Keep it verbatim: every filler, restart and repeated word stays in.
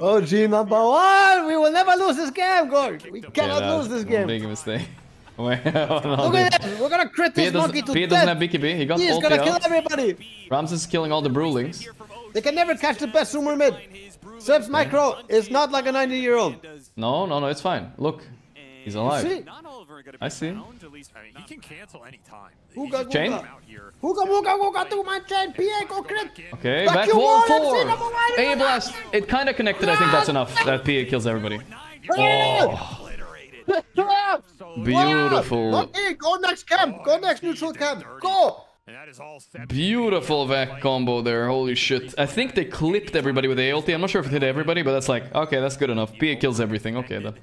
O G number one! We will never lose this game, Gorg! We cannot yeah, lose this game! Big mistake. Wait, oh no, look at that! We're gonna crit Pia this monkey to Pia death! Doesn't have B K B, he got He's gonna out. kill everybody! Ramzes is killing all the Brulings. They can never catch the best Sumer mid! Seb's micro is not like a ninety year old! No, no, no, it's fine. Look, he's alive. See? I see. He can cancel any time. Hooga, chain? Hooga, hooga, hooga, do my chain! P A, go crit! Okay, back, back wall four! A blast! It kinda connected, I think that's enough. That P A kills everybody. Oh. Beautiful. Lucky, go next camp. Go next neutral camp. Go. Beautiful Vec combo there. Holy shit. I think they clipped everybody with the A ulti. I'm not sure if it hit everybody, but that's like, okay, that's good enough. P A kills everything. Okay, then.